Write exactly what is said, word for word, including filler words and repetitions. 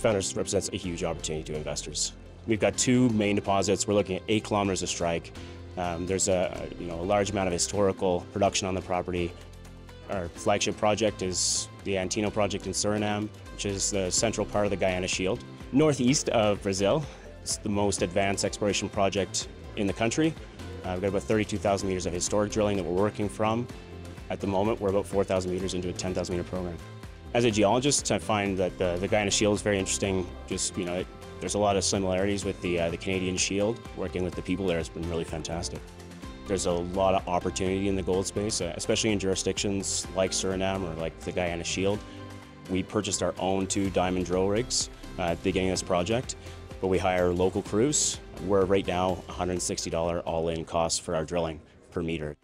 Founders represents a huge opportunity to investors. We've got two main deposits. We're looking at eight kilometers of strike. Um, there's a, you know, a large amount of historical production on the property. Our flagship project is the Antino project in Suriname, which is the central part of the Guyana Shield. Northeast of Brazil, it's the most advanced exploration project in the country. Uh, we've got about thirty-two thousand meters of historic drilling that we're working from. At the moment, we're about four thousand meters into a ten thousand meter program. As a geologist, I find that the, the Guyana Shield is very interesting. Just, you know, it, there's a lot of similarities with the, uh, the Canadian Shield. Working with the people there has been really fantastic. There's a lot of opportunity in the gold space, especially in jurisdictions like Suriname or like the Guyana Shield. We purchased our own two diamond drill rigs uh, at the beginning of this project, but we hire local crews. We're right now one hundred sixty dollars all-in cost for our drilling per meter.